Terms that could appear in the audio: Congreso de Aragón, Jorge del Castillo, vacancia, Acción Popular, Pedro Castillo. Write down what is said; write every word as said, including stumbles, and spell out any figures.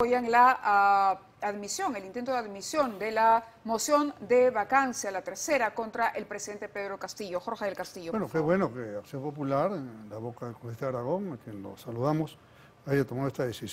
Apoyan la uh, admisión, el intento de admisión de la moción de vacancia, la tercera, contra el presidente Pedro Castillo. Jorge del Castillo. Bueno, fue bueno que Acción Popular, en la boca del Congreso de Aragón, a quien lo saludamos, haya tomado esta decisión.